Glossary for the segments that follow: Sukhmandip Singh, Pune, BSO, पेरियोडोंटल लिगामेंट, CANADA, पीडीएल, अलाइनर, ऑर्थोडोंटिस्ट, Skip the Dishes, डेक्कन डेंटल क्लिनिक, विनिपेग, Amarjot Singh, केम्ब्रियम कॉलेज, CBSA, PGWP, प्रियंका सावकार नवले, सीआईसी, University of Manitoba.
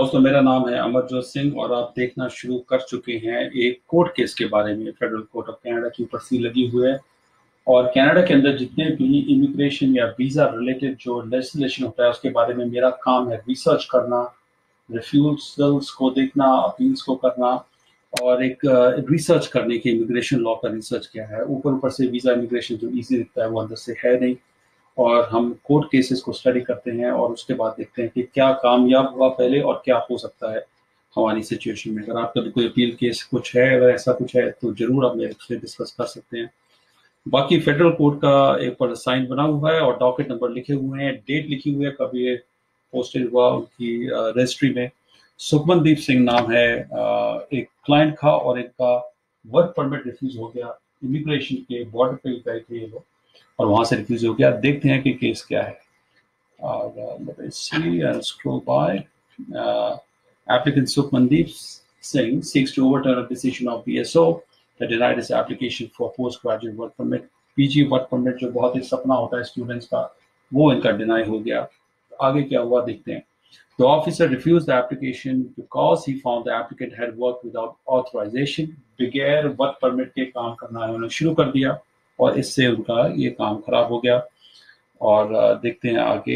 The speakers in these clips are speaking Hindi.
दोस्तों मेरा नाम है अमरजोत सिंह और आप देखना शुरू कर चुके हैं एक कोर्ट केस के बारे में, फेडरल कोर्ट ऑफ कनाडा की ऊपर सी लगी हुई है। और कनाडा के अंदर जितने भी इमिग्रेशन या वीज़ा रिलेटेड जो लेजिस्लेशन होता है उसके बारे में मेरा काम है रिसर्च करना, रिफ्यूजल्स को देखना, अपील्स को करना और एक रिसर्च करने की इमिग्रेशन लॉ का रिसर्च किया है। ऊपर से वीज़ा इमिग्रेशन जो ईजी दिखता है वो अंदर से है नहीं और हम कोर्ट केसेस को स्टडी करते हैं और उसके बाद देखते हैं कि क्या कामयाब हुआ पहले और क्या हो सकता है हमारी सिचुएशन में। अगर आपका भी कोई अपील केस कुछ है, अगर ऐसा कुछ है तो ज़रूर आप मेरे से डिस्कस कर सकते हैं। बाकी फेडरल कोर्ट का एक पर साइन बना हुआ है और डॉकेट नंबर लिखे हुए हैं, डेट लिखी हुई है कब ये पोस्टेड हुआ उनकी रजिस्ट्री में। सुखमनदीप सिंह नाम है एक क्लाइंट का और इनका वर्क परमिट रिफ्यूज हो गया, इमिग्रेशन के बॉर्डर पे गए थे ये लोग और वहाँ से रिफ्यूज हो गया। देखते हैं कि केस क्या है। Applicant Sukhmandip Singh seeks to overturn a decision of BSO that denied his application for postgraduate work permit, PG work permit जो बहुत ही सपना होता है स्टूडेंट्स का, वो इनका डिनाई हो गया। आगे क्या हुआ देखते हैं। The officer refused the application because he found the applicant had worked without authorization। बगैर वर्क परमिट के काम करना उन्होंने शुरू कर दिया और इससे उनका ये काम खराब हो गया। और देखते हैं आगे।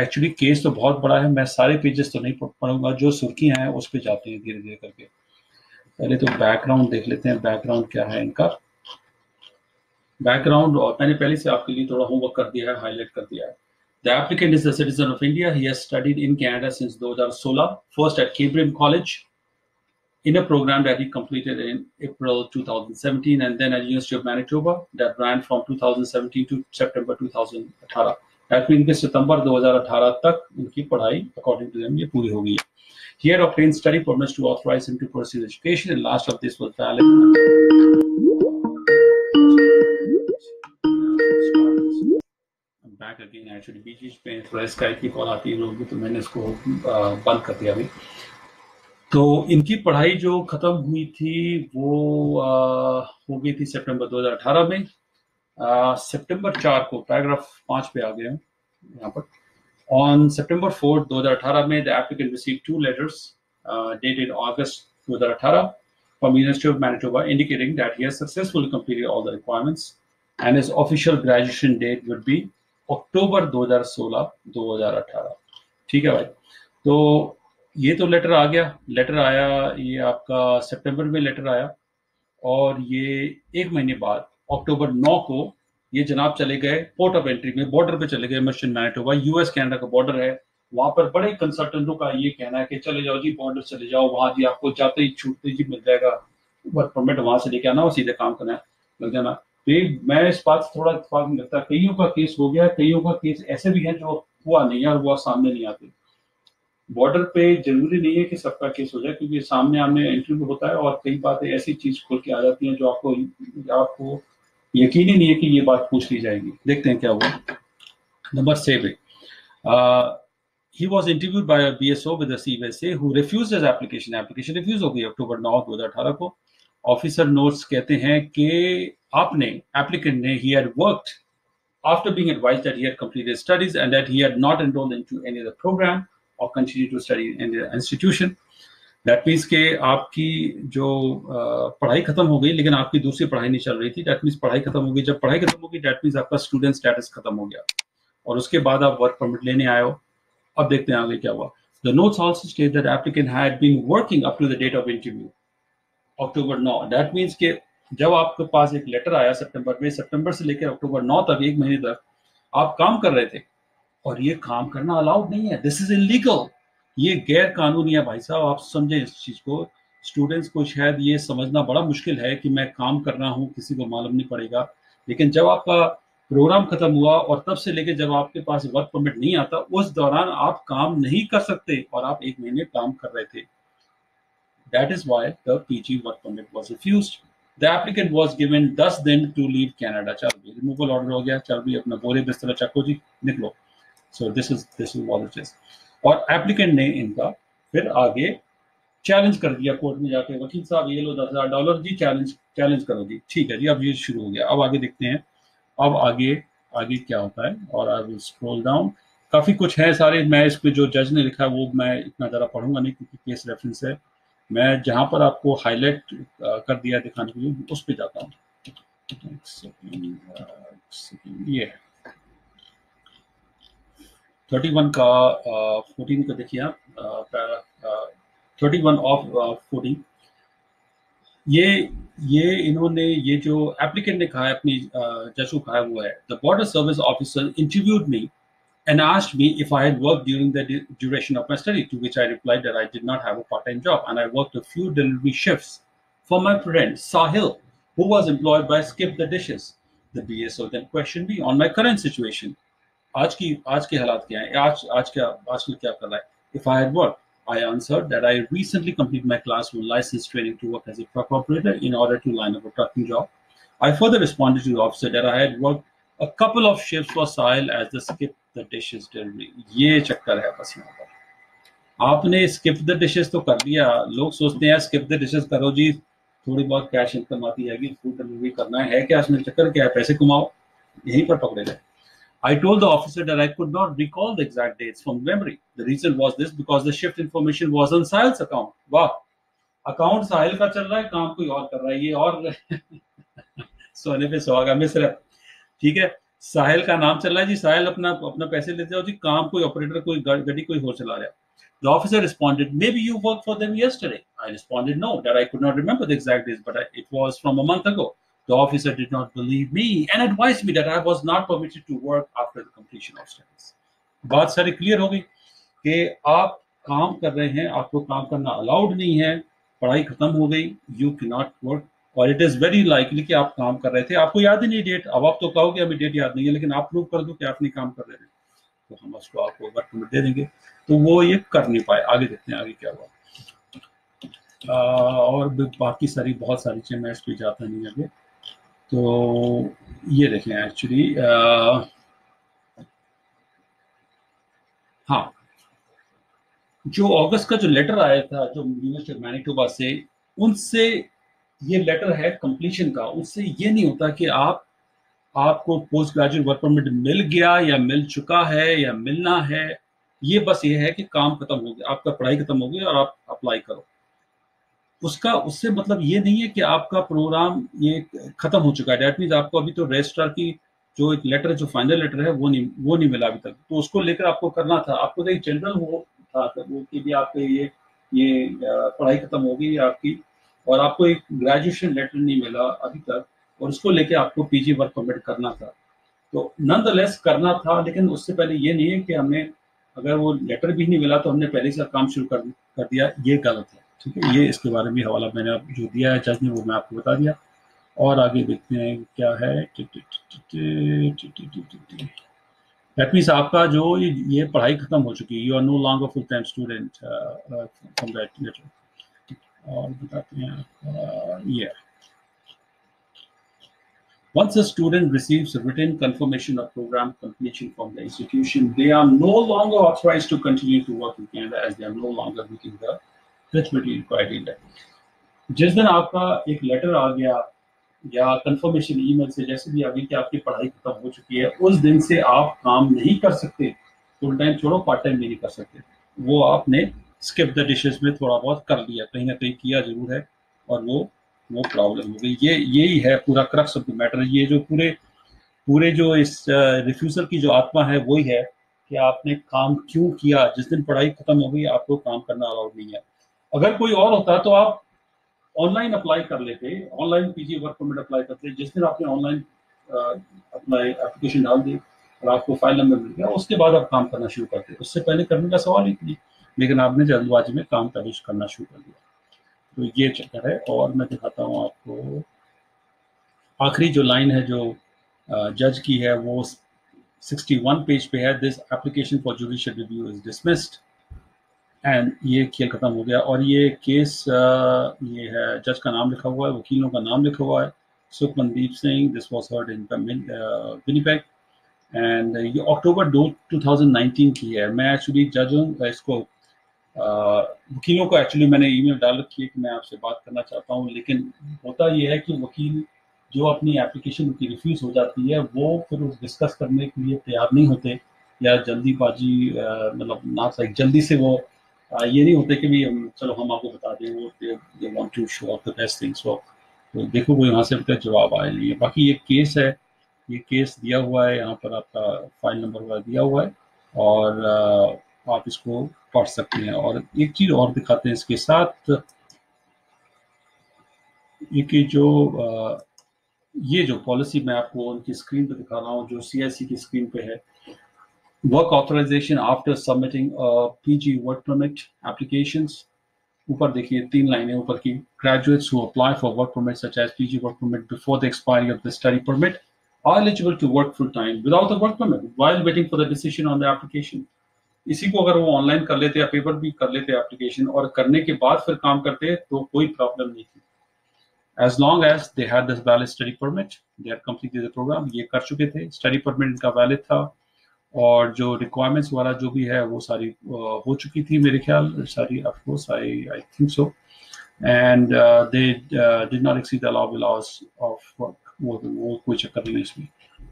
एक्चुअली केस तो बहुत बड़ा है, मैं सारे पेजेस तो नहीं पढ़ूंगा, जो सुर्खियां हैं उस पे जाते हैं धीरे धीरे करके। पहले तो बैकग्राउंड देख लेते हैं, बैकग्राउंड क्या है इनका। बैकग्राउंड और मैंने पहले से आपके लिए थोड़ा होमवर्क कर दिया है, हाईलाइट कर दिया है। The applicant is a citizen of India, he has studied in Canada since 2016, first at केम्ब्रियम कॉलेज in a program that he completed in April 2017 and then at University of Manitoba that ran from 2017 to September 2018. That means that September 2018 tak unki padhai according to them ye puri ho gayi. He had obtained study permits to authorize him to pursue education and last of this was valid. I'm back again, I should be just paying for Skype ki call aati hai log bhi to maine isko band kar diya abhi। तो इनकी पढ़ाई जो ख़त्म हुई थी वो हो गई थी सितंबर 2018 में। सितंबर 4 को पैराग्राफ 5 पे आ गए हैं यहाँ पर। ऑन सितंबर 4 2018 में the applicant receive 2 letters dated अगस्त 2018 from university of Manitoba indicating that he has successfully completed all the requirements and his official graduation date would be October 2018। ठीक है भाई, तो ये तो लेटर आ गया, लेटर आया ये आपका सितंबर में लेटर आया और ये एक महीने बाद अक्टूबर 9 को ये जनाब चले गए पोर्ट ऑफ एंट्री में, बॉर्डर पे चले गए मर्चेंट मैनिटोबा। यूएस कनाडा का बॉर्डर है, वहाँ पर बड़े कंसल्टेंटों का ये कहना है कि चले जाओ जी बॉर्डर चले जाओ, वहाँ जी आपको जाते ही छूटते जी मिल जाएगा वर्क परमिट, वहाँ से लेके आना और सीधे काम करना लग जाना। तो मैं इस बात से थोड़ा इत्तेफाक नहीं लगता। कईयों का केस हो गया, कईयों का केस ऐसे भी है जो हुआ नहीं और वो सामने नहीं आते। बॉर्डर पे जरूरी नहीं है कि सबका केस हो जाए क्योंकि सामने आमने इंटरव्यू होता है और कई बातें ऐसी चीज खोल के आ जाती हैं जो आपको यकीन ही नहीं है कि ये बात पूछ ली जाएगी। देखते हैं क्या हुआ। Number 7 he was interviewed by BSO with the CBSA who refused his application. Application refuse हो गई अक्टूबर 9 2018 को। ऑफिसर नोट्स कहते हैं कि आपने एप्लीकेंट ने he had worked after being advised that he had completed studies and that he had not enrolled into any other program और continue to study in the institution. That means के आपकी जो पढ़ाई खत्म हो गई लेकिन आपकी दूसरी पढ़ाई नहीं चल रही थी। दैट मीन्स पढ़ाई खत्म हो गई, जब पढ़ाई खत्म हो गई दैट मीन्स आपका स्टूडेंट स्टेटस खत्म हो गया और उसके बाद आप वर्क परमिट लेने आए हो। अब देखते हैं आगे क्या हुआ। The notes also state that applicant had been working up to the date of interview October 9। That means के जब आपके पास एक लेटर आया सितंबर में, सितंबर से लेकर अक्टूबर 9 तक एक महीने तक आप काम कर रहे थे और ये काम करना अलाउड नहीं है। दिस इज इलीगल, ये गैर कानूनी है भाई साहब, आप समझें इस चीज को। स्टूडेंट्स को शायद ये समझना बड़ा मुश्किल है कि मैं काम कर रहा हूँ, किसी को मालूम नहीं पड़ेगा। लेकिन जब आपका प्रोग्राम खत्म हुआ और तब से लेकर जब आपके पास वर्क परमिट नहीं आता उस दौरान आप काम नहीं कर सकते और आप एक महीने काम कर रहे थे। That is why the PG work permit was refused. The applicant was given 10 दिन टू लीव कनाडा। चल भी रिमूवल ऑर्डर हो गया, चल भी अपना बोरे बिस्तर चको जी निकलो। So this is what it is. और एप्लीकेंट ने इनका फिर आगे चैलेंज कर दिया कोर्ट में जाके, वकील साहब ये लो $10,000 जी, चैलेंज करोगी। ठीक है जी, अब ये शुरू हो गया। अब आगे देखते हैं अब आगे क्या होता है और आई विल स्क्रॉल डाउन। काफ़ी कुछ है सारे। मैं इस पर जो जज ने लिखा है वो मैं इतना ज़्यादा पढ़ूंगा नहीं क्योंकि केस रेफरेंस है। मैं जहाँ पर आपको हाईलाइट कर दिया दिखाने के लिए उस पर जाता हूँ। ये 31 का 14 का देखिए आप, 31 ऑफ 14 ये इन्होंने ये जो एप्लीकेंट ने कहा है अपनी जज को कहा हुआ है, the border service officer interviewed me and asked me if I had worked during the duration of my study, to which I replied that I did not have a part-time job and I worked a few delivery shifts for my friend Sahil, who was employed by Skip the Dishes. The BSO then questioned me on my current situation. Aaj ke halat kya hai? Aaj kal kya kar raha hai? If I had worked, I answered that I recently completed my class 1 license training to work as a truck operator in order to line up a trucking job. I further responded to the officer that I had worked a couple of shifts for Sahil as the Skip the Dishes delivery. ये चक्कर है बस यहाँ पर। आपने skip the dishes तो कर दिया, लोग सोचते हैं skip the dishes करो जी थोड़ी बहुत कैश इनकम आती आएगी, फूड डिलीवरी करना है क्या, उसमें चक्कर क्या है, पैसे कमाओ, यहीं पर पकड़े गए। I told the officer that I could not recall the exact dates from memory. The reason was this because the shift information was on Sahil's account. वाह, अकाउंट साहिल का चल रहा है, काम कोई और कर रहा है, ये और सोने पे सुहागा मिश्रा। ठीक है, साहिल का नाम चल रहा है जी, साहिल अपना पैसे ले जाओ जी, काम कोई ऑपरेटर कोई गड्डी कोई और चला रहा है। The officer responded, maybe you worked for them yesterday. I responded, no, that I could not remember the exact days, but it was from a month ago. The officer did not believe me and advised me that I was not permitted to work after the completion of studies. बात सारी क्लियर हो गई कि आप काम कर रहे हैं, आपको काम करना अलाउड नहीं है, पढ़ाई खत्म हो गई, यू कैन नॉट वर्क। और इट इज़ वेरी लाइकली कि आप काम कर रहे थे, आपको याद ही नहीं डेट। अब आप तो कहोगे हमें डेट याद नहीं है, लेकिन आप प्रूव कर दो कि आप नहीं काम कर रहे थे तो हम उसको आपको वर्क परमिट दे देंगे। तो वो ये कर नहीं पाए। आगे देखते हैं आगे क्या हुआ और बाकी सारी बहुत सारी चीज़ें मैं इस पर जाता नहीं आगे। तो ये देखें एक्चुअली हाँ, जो अगस्त का जो लेटर आया था जो यूनिवर्सिटी ऑफ मैनिटोबा से, उनसे ये लेटर है कंप्लीशन का, उससे ये नहीं होता कि आपको पोस्ट ग्रेजुएट वर्क परमिट मिल गया या मिल चुका है या मिलना है। ये बस ये है कि काम खत्म हो गया, आपका पढ़ाई खत्म हो गई और आप अप्लाई करो। उससे मतलब ये नहीं है कि आपका प्रोग्राम ये खत्म हो चुका है। डेट मीन्स आपको अभी तो रजिस्ट्रार की जो एक लेटर, जो फाइनल लेटर है वो नहीं मिला अभी तक, तो उसको लेकर आपको करना था। आपको तो जनरल वो था वो कि भी आपके ये पढ़ाई खत्म हो गई आपकी और आपको एक ग्रेजुएशन लेटर नहीं मिला अभी तक और उसको लेके आपको पीजी वर्क परमिट करना था। तो नॉनदलेस करना था, लेकिन उससे पहले ये नहीं है कि हमने अगर वो लेटर भी नहीं मिला तो हमने पहले से काम शुरू कर दिया। ये गलत है, ठीक है। ये इसके बारे में हवाला मैंने आप जो दिया है जज ने वो मैं आपको बता दिया। और आगे देखते हैं क्या है। दैट मीन्स आपका जो ये पढ़ाई खत्म हो चुकी है, you are no longer full time student. और बताते हैं ये, once a student receives a written confirmation of program completion from the institution, they are no longer authorized to continue to work in Canada as they are no longer meeting the eligibility criteria. जिस दिन आपका एक लेटर आ गया या कंफर्मेशन ईमेल से जैसे भी आ गई कि आपकी पढ़ाई खत्म हो चुकी है, उस दिन से आप काम नहीं कर सकते, फुल टाइम छोड़ो पार्ट टाइम नहीं कर सकते। वो आपने स्किप द डिशेस में थोड़ा बहुत कर लिया, कहीं ना कहीं किया जरूर है और वो प्रॉब्लम हो गई। यही है पूरा क्रक्स ऑफ द मैटर। ये जो पूरे जो इस रिफ्यूजल की जो आत्मा है वही है कि आपने काम क्यों किया। जिस दिन पढ़ाई खत्म हो गई आपको काम करना अलाउड नहीं है। अगर कोई और होता तो आप ऑनलाइन अप्लाई कर लेते, online PG work permit apply करते। जिस दिन आपने ऑनलाइन अप्लाई एप्लीकेशन डाल दी और आपको फाइल नंबर मिल गया, उसके बाद आप काम करना शुरू करते, उससे पहले करने का सवाल ही नहीं। लेकिन आपने जल्दबाजी में काम तलाश करना शुरू कर दिया, तो ये चक्कर है। और मैं दिखाता हूँ आपको आखिरी जो लाइन है जो जज की है वो 61 पेज पे है। This application for judicial review is dismissed and ये खेल खत्म हो गया। और ये केस ये है, जज का नाम लिखा हुआ है, वकीलों का नाम लिखा हुआ है, Sukhmandeep Singh. This was heard in विनिपेग and ये अक्टूबर 2019 की है। मैं एक्चुअली जज हूँ, इसको वकीलों को एक्चुअली मैंने ईमेल डाल रखी है कि मैं आपसे बात करना चाहता हूँ, लेकिन होता यह है कि वकील जो अपनी एप्लीकेशन उनकी रिफ्यूज़ हो जाती है वो फिर उस डिस्कस करने के लिए तैयार नहीं होते। या जल्दीबाजी मतलब ना लाइक जल्दी से वो ये नहीं होते कि भी चलो हम आपको बता दें, वो they want to show off the best things. वो देखो वो यहाँ से अब तक जवाब आया नहीं है। बाकी ये केस है, ये केस दिया हुआ है, यहाँ पर आपका फाइल नंबर वगैरह दिया हुआ है और आप इसको पढ़ सकते हैं। और एक चीज़ और दिखाते हैं इसके साथ, ये जो पॉलिसी मैं आपको उनकी स्क्रीन पे दिखा रहा हूँ जो सीआईसी की स्क्रीन पे है, work authorization after submitting PG work permit applications. ऊपर देखिए 3 लाइनें ऊपर की, graduates who apply for work permit such as PG work permit before the expiry of the study permit are eligible to work full time without the work permit while waiting for the decision on the application. इसी को अगर वो ऑनलाइन कर लेते या पेपर भी कर लेते एप्लीकेशन और करने के बाद फिर काम करते तो कोई प्रॉब्लम नहीं थी। As long as they had this valid study permit, they had completed the program, ये कर चुके थे, study permit इनका valid था और जो requirements वाला जो भी है वो सारी हो चुकी थी मेरे ख्याल सारी, of course I think so, and they did not exceed the allowable hours of work, वो कोई चक्कर नहीं इसमें,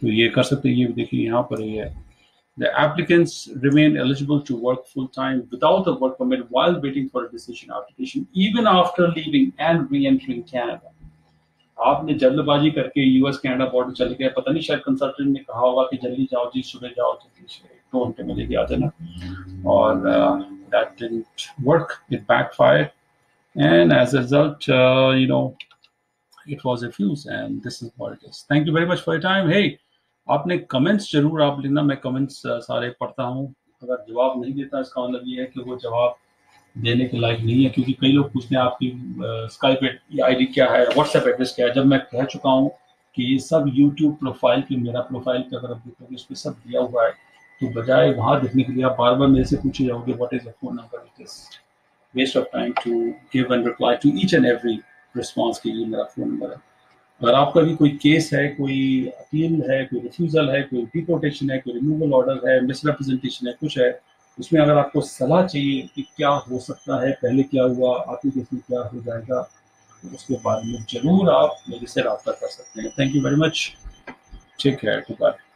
तो ये कर सकते हैं। ये देखिए यहाँ पर ये है, the applicants remain eligible to work full time without a work permit while waiting for a decision application even after leaving and re-entering Canada. आपने जल्दबाजी करके यूएस कनाडा बॉर्डर चले गए, पता नहीं शायद कंसल्टेंट ने कहा होगा कि जल्दी जाओ जी, सुबह जाओ जी, 2 घंटे में लेके आ जाना, और that didn't work, it backfired and as a result you know it was refused and this is what it is. Thank you very much for your time. Hey, आपने कमेंट्स जरूर आप लेना, मैं कमेंट्स सारे पढ़ता हूँ। अगर जवाब नहीं देता इसका मतलब ये है कि वो जवाब देने के लायक नहीं है, क्योंकि कई लोग पूछते हैं आपकी स्काइप आईडी क्या है, व्हाट्सएप एड्रेस क्या है। जब मैं कह चुका हूँ कि ये सब यूट्यूब प्रोफाइल की, मेरा प्रोफाइल पे अगर आप देखोगे उस पर सब दिया हुआ है, तो बजाय वहाँ देखने के लिए आप बार बार मेरे से पूछे जाओगे what is your phone number, it is waste of time to give and reply to each and every response के लिए मेरा फ़ोन नंबर है। अगर आपका भी कोई केस है, कोई अपील है, कोई रिफ्यूज़ल है, कोई डिपोर्टेशन है, कोई रिमूवल ऑर्डर है, मिसरिप्रेजेंटेशन है, कुछ है, उसमें अगर आपको सलाह चाहिए कि क्या हो सकता है, पहले क्या हुआ, आपके केस में क्या हो जाएगा, तो उसके बारे में ज़रूर आप मेरे से रब्ता कर सकते हैं। Thank you very much, take care, good bye.